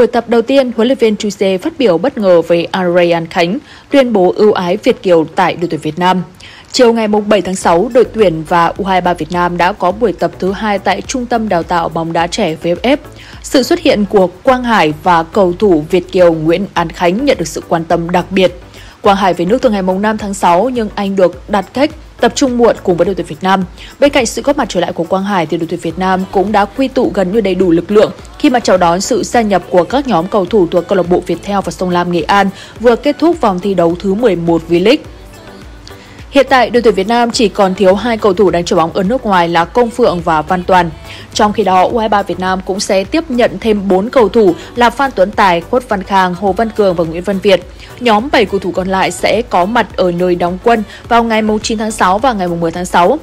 Buổi tập đầu tiên, huấn luyện viên Troussier phát biểu bất ngờ về Andrej An Khánh, tuyên bố ưu ái Việt Kiều tại đội tuyển Việt Nam. Chiều ngày 7 tháng 6, đội tuyển và U23 Việt Nam đã có buổi tập thứ hai tại Trung tâm Đào tạo bóng đá trẻ VFF. Sự xuất hiện của Quang Hải và cầu thủ Việt Kiều Nguyễn An Khánh nhận được sự quan tâm đặc biệt. Quang Hải về nước từ ngày 5 tháng 6 nhưng anh được đặt cách tập trung muộn cùng với đội tuyển Việt Nam. Bên cạnh sự góp mặt trở lại của Quang Hải thì đội tuyển Việt Nam cũng đã quy tụ gần như đầy đủ lực lượng khi mà chào đón sự gia nhập của các nhóm cầu thủ thuộc câu lạc bộ Viettel và Sông Lam Nghệ An vừa kết thúc vòng thi đấu thứ 11 V-League. Hiện tại, đội tuyển Việt Nam chỉ còn thiếu hai cầu thủ đang chơi bóng ở nước ngoài là Công Phượng và Văn Toàn. Trong khi đó, U23 Việt Nam cũng sẽ tiếp nhận thêm 4 cầu thủ là Phan Tuấn Tài, Khuất Văn Khang, Hồ Văn Cường và Nguyễn Văn Việt. Nhóm 7 cầu thủ còn lại sẽ có mặt ở nơi đóng quân vào ngày 9 tháng 6 và ngày 10 tháng 6.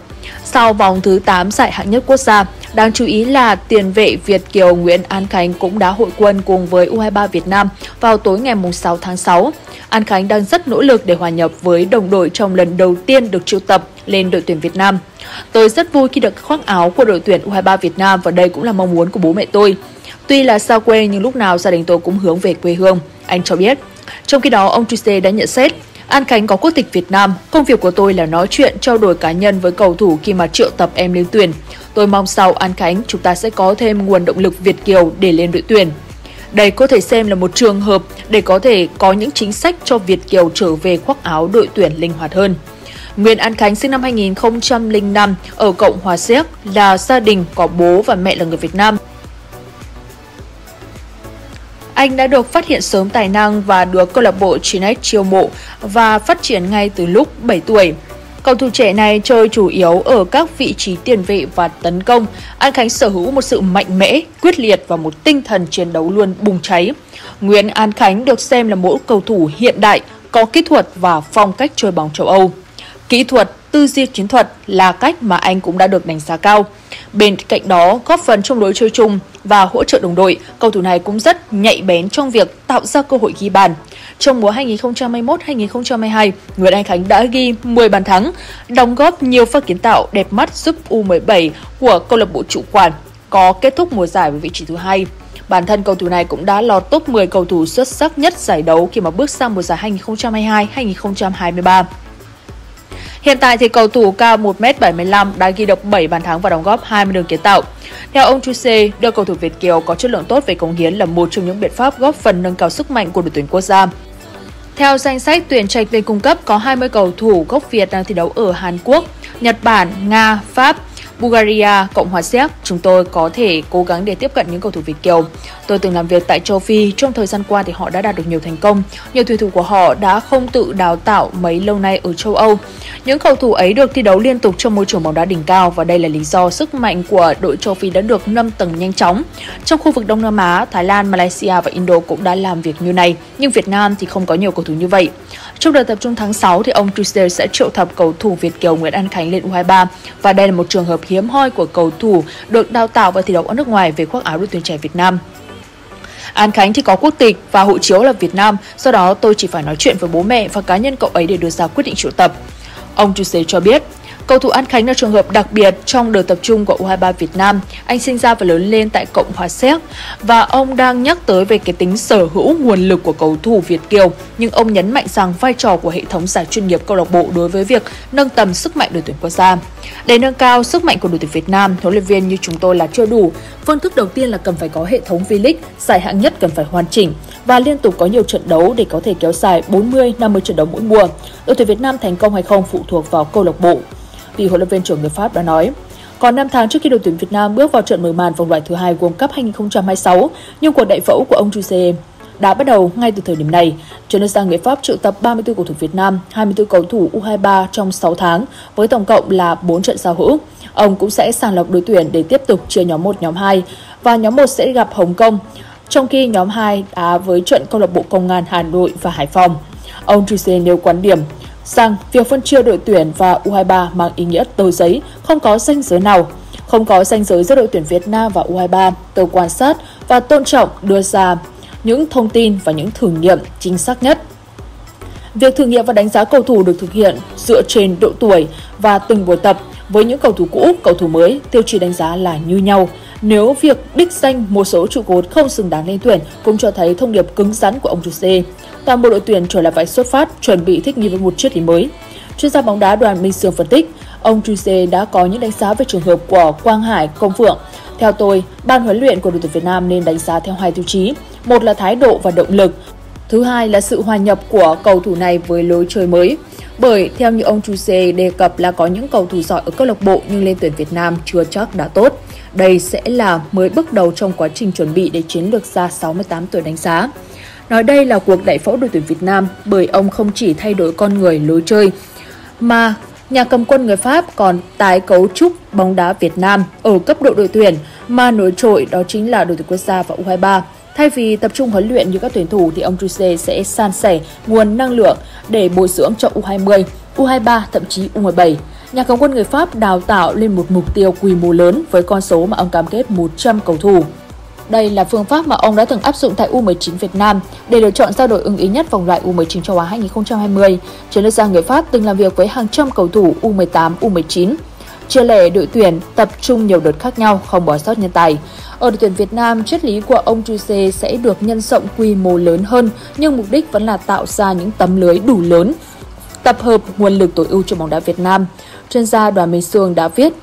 Sau vòng thứ 8 giải hạng nhất quốc gia, đáng chú ý là tiền vệ Việt Kiều Nguyễn An Khánh cũng đã hội quân cùng với U23 Việt Nam vào tối ngày 6 tháng 6. An Khánh đang rất nỗ lực để hòa nhập với đồng đội trong lần đầu tiên được triệu tập lên đội tuyển Việt Nam. Tôi rất vui khi được khoác áo của đội tuyển U23 Việt Nam và đây cũng là mong muốn của bố mẹ tôi. Tuy là xa quê nhưng lúc nào gia đình tôi cũng hướng về quê hương, anh cho biết. Trong khi đó, ông Troussier đã nhận xét, An Khánh có quốc tịch Việt Nam, công việc của tôi là nói chuyện, trao đổi cá nhân với cầu thủ khi mà triệu tập em lên tuyển. Tôi mong sau An Khánh chúng ta sẽ có thêm nguồn động lực Việt Kiều để lên đội tuyển. Đây có thể xem là một trường hợp để có thể có những chính sách cho Việt Kiều trở về khoác áo đội tuyển linh hoạt hơn. Nguyễn An Khánh sinh năm 2005 ở Cộng hòa Séc, là gia đình có bố và mẹ là người Việt Nam. Anh đã được phát hiện sớm tài năng và được câu lạc bộ Chinet chiêu mộ và phát triển ngay từ lúc 7 tuổi. Cầu thủ trẻ này chơi chủ yếu ở các vị trí tiền vệ và tấn công. An Khánh sở hữu một sự mạnh mẽ, quyết liệt và một tinh thần chiến đấu luôn bùng cháy. Nguyễn An Khánh được xem là một cầu thủ hiện đại, có kỹ thuật và phong cách chơi bóng châu Âu. Kỹ thuật, tư duy chiến thuật là cách mà anh cũng đã được đánh giá cao. Bên cạnh đó, góp phần trong lối chơi chung và hỗ trợ đồng đội, cầu thủ này cũng rất nhạy bén trong việc tạo ra cơ hội ghi bàn. Trong mùa 2021-2022, Nguyễn An Khánh đã ghi 10 bàn thắng, đóng góp nhiều pha kiến tạo đẹp mắt giúp U17 của câu lạc bộ chủ quản có kết thúc mùa giải với vị trí thứ 2. Bản thân cầu thủ này cũng đã lọt top 10 cầu thủ xuất sắc nhất giải đấu khi mà bước sang mùa giải 2022-2023. Hiện tại thì cầu thủ cao 1m75 đã ghi được 7 bàn thắng và đóng góp 20 đường kiến tạo. Theo ông Troussier, đưa cầu thủ Việt Kiều có chất lượng tốt về cống hiến là một trong những biện pháp góp phần nâng cao sức mạnh của đội tuyển quốc gia. Theo danh sách tuyển trạch lên cung cấp có 20 cầu thủ gốc Việt đang thi đấu ở Hàn Quốc, Nhật Bản, Nga, Pháp, Bulgaria, Cộng hòa Séc. Chúng tôi có thể cố gắng để tiếp cận những cầu thủ Việt Kiều. Tôi từng làm việc tại châu Phi, trong thời gian qua thì họ đã đạt được nhiều thành công. Nhiều thủy thủ của họ đã không tự đào tạo mấy lâu nay ở châu Âu. Những cầu thủ ấy được thi đấu liên tục trong môi trường bóng đá đỉnh cao và đây là lý do sức mạnh của đội châu Phi đã được nâng tầng nhanh chóng. Trong khu vực Đông Nam Á, Thái Lan, Malaysia và Indo cũng đã làm việc như này, nhưng Việt Nam thì không có nhiều cầu thủ như vậy. Trong đợt tập trung tháng 6 thì ông Troussier sẽ triệu tập cầu thủ Việt Kiều Nguyễn An Khánh lên U23 và đây là một trường hợp hiếm hoi của cầu thủ được đào tạo và thi đấu ở nước ngoài về khoác áo đội tuyển trẻ Việt Nam. An Khánh thì có quốc tịch và hộ chiếu là Việt Nam, do đó tôi chỉ phải nói chuyện với bố mẹ và cá nhân cậu ấy để đưa ra quyết định triệu tập. Ông Troussier cho biết, cầu thủ An Khánh là trường hợp đặc biệt trong đợt tập trung của U23 Việt Nam. Anh sinh ra và lớn lên tại Cộng hòa Séc và ông đang nhắc tới về cái tính sở hữu nguồn lực của cầu thủ Việt Kiều, nhưng ông nhấn mạnh rằng vai trò của hệ thống giải chuyên nghiệp câu lạc bộ đối với việc nâng tầm sức mạnh đội tuyển quốc gia. Để nâng cao sức mạnh của đội tuyển Việt Nam, huấn luyện viên như chúng tôi là chưa đủ. Phương thức đầu tiên là cần phải có hệ thống V-League, giải hạng nhất cần phải hoàn chỉnh và liên tục có nhiều trận đấu để có thể kéo dài 40-50 trận đấu mỗi mùa. Đội tuyển Việt Nam thành công hay không phụ thuộc vào câu lạc bộ. Vì huấn luyện viên trưởng người Pháp đã nói, còn 5 tháng trước khi đội tuyển Việt Nam bước vào trận mở màn vòng loại thứ 2 World Cup 2026, nhưng cuộc đại phẫu của ông Troussier đã bắt đầu ngay từ thời điểm này. Chuyến đi sang người Pháp triệu tập 34 cầu thủ Việt Nam, 24 cầu thủ U23 trong 6 tháng với tổng cộng là 4 trận giao hữu. Ông cũng sẽ sàng lọc đội tuyển để tiếp tục chia nhóm 1, nhóm 2 và nhóm 1 sẽ gặp Hồng Kông, trong khi nhóm 2 đá với trận câu lạc bộ Công an Hà Nội và Hải Phòng. Ông Troussier nêu quan điểm rằng việc phân chia đội tuyển và U23 mang ý nghĩa tờ giấy, không có ranh giới nào. Không có ranh giới giữa đội tuyển Việt Nam và U23, tôi quan sát và tôn trọng đưa ra những thông tin và những thử nghiệm chính xác nhất. Việc thử nghiệm và đánh giá cầu thủ được thực hiện dựa trên độ tuổi và từng buổi tập với những cầu thủ cũ, cầu thủ mới, tiêu chí đánh giá là như nhau. Nếu việc đích danh một số trụ cột không xứng đáng lên tuyển cũng cho thấy thông điệp cứng rắn của ông Troussier. Toàn bộ đội tuyển trở lại vạch xuất phát, chuẩn bị thích nghi với một triết lý mới. Chuyên gia bóng đá Đoàn Minh Sương phân tích, ông Troussier đã có những đánh giá về trường hợp của Quang Hải, Công Phượng. Theo tôi, ban huấn luyện của đội tuyển Việt Nam nên đánh giá theo hai tiêu chí, một là thái độ và động lực, thứ hai là sự hòa nhập của cầu thủ này với lối chơi mới. Bởi theo như ông Troussier đề cập là có những cầu thủ giỏi ở câu lạc bộ nhưng lên tuyển Việt Nam chưa chắc đã tốt. Đây sẽ là mới bước đầu trong quá trình chuẩn bị để chiến lược gia 68 tuổi đánh giá. Nói đây là cuộc đại phẫu đội tuyển Việt Nam bởi ông không chỉ thay đổi con người, lối chơi mà nhà cầm quân người Pháp còn tái cấu trúc bóng đá Việt Nam ở cấp độ đội tuyển mà nổi trội đó chính là đội tuyển quốc gia và U23. Thay vì tập trung huấn luyện như các tuyển thủ thì ông Troussier sẽ san sẻ nguồn năng lượng để bồi dưỡng cho U20, U23 thậm chí U17. Nhà cầm quân người Pháp đào tạo lên một mục tiêu quy mô lớn với con số mà ông cam kết 100 cầu thủ. Đây là phương pháp mà ông đã từng áp dụng tại U19 Việt Nam để lựa chọn ra đội ưng ý nhất vòng loại U19 châu Á 2020. Chiến lược gia người Pháp từng làm việc với hàng trăm cầu thủ U18, U19. Chia lẻ đội tuyển tập trung nhiều đợt khác nhau, không bỏ sót nhân tài. Ở đội tuyển Việt Nam, triết lý của ông Troussier sẽ được nhân rộng quy mô lớn hơn, nhưng mục đích vẫn là tạo ra những tấm lưới đủ lớn, tập hợp nguồn lực tối ưu cho bóng đá Việt Nam. Chuyên gia Đoàn Minh Sương đã viết,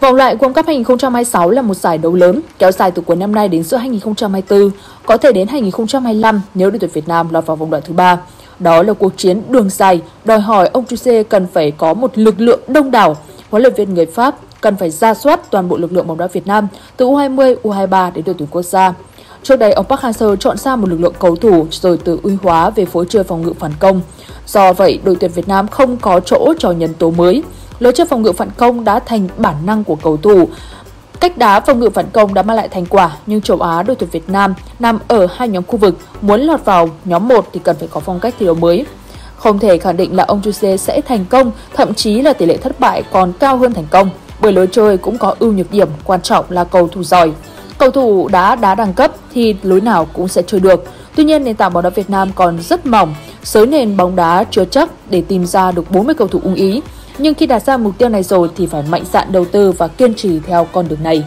vòng loại World Cup 2026 là một giải đấu lớn, kéo dài từ cuối năm nay đến giữa 2024, có thể đến 2025 nếu đội tuyển Việt Nam lọt vào vòng loại thứ 3. Đó là cuộc chiến đường dài, đòi hỏi ông Troussier cần phải có một lực lượng đông đảo. Huấn luyện viên người Pháp cần phải ra soát toàn bộ lực lượng bóng đá Việt Nam từ U20, U23 đến đội tuyển quốc gia. Trước đây, ông Park Hang-seo chọn ra một lực lượng cầu thủ rồi từ uy hóa về phối chơi phòng ngự phản công. Do vậy, đội tuyển Việt Nam không có chỗ cho nhân tố mới. Lối chơi phòng ngự phản công đã thành bản năng của cầu thủ. Cách đá phòng ngự phản công đã mang lại thành quả, nhưng châu Á đội tuyển Việt Nam nằm ở hai nhóm khu vực, muốn lọt vào nhóm 1 thì cần phải có phong cách thi đấu mới. Không thể khẳng định là ông Troussier sẽ thành công, thậm chí là tỷ lệ thất bại còn cao hơn thành công, bởi lối chơi cũng có ưu nhược điểm, quan trọng là cầu thủ giỏi. Cầu thủ đã đá đẳng cấp thì lối nào cũng sẽ chơi được. Tuy nhiên, nền tảng bóng đá Việt Nam còn rất mỏng, sới nền bóng đá chưa chắc để tìm ra được 40 cầu thủ ưng ý. Nhưng khi đạt ra mục tiêu này rồi thì phải mạnh dạn đầu tư và kiên trì theo con đường này.